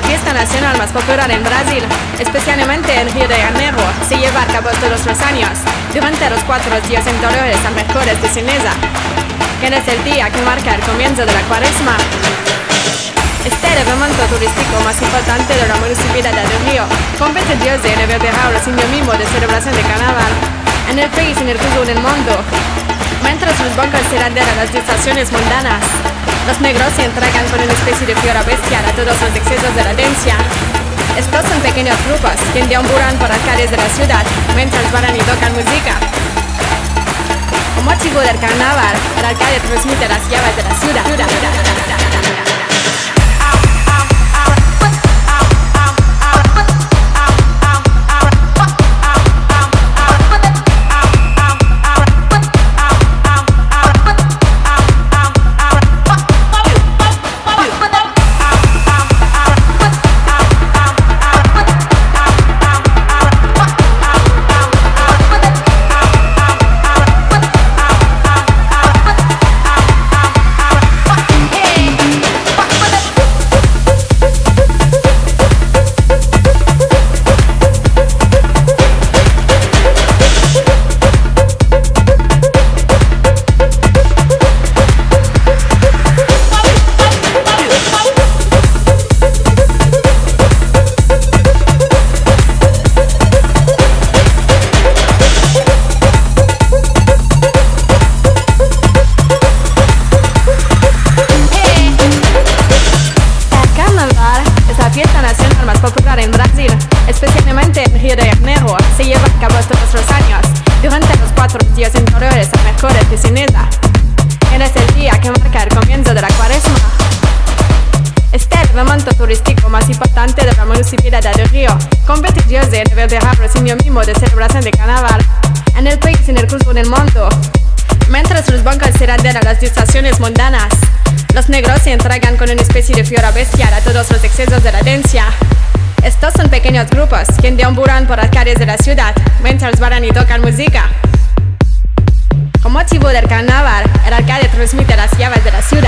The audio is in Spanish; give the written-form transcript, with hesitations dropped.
la fiesta nacional más popular en Brasil, especialmente en Río de Janeiro, se lleva a cabo todos los 3 años, durante los 4 días anteriores a Mercores de Ceniza, que es el día que marca el comienzo de la Cuaresma. Este evento turístico más importante de la municipalidad de Río compete Dios de reverberar el simbolismo de celebración de carnaval en el país y en el todo del mundo, mientras los bancos se ladean a las distracciones mundanas. Los negros se entregan con una especie de fiera bestial a todos los excesos de la dencia. Estos son pequeños grupos que deambulan por las calles de la ciudad mientras bailan y tocan música. Como motivo del carnaval, el alcalde transmite las llaves de la ciudad. Popular en Brasil, especialmente en Río de Janeiro, se lleva a cabo todos los años, durante los 4 días anteriores a Mercores de Ceniza, que es el día que marca el comienzo de la Cuaresma. Este es el evento turístico más importante de la municipalidad de Río, compete Dios de reverberar el simbolismo de celebración de carnaval en el país y en el curso del mundo, mientras los bancos se ladean a las distracciones mundanas. Los negros se entregan con una especie de fiera bestial a todos los excesos de la dencia. Estos son pequeños grupos que deambulan por las calles de la ciudad mientras bailan y tocan música. Con motivo del carnaval, el alcalde transmite las llaves de la ciudad.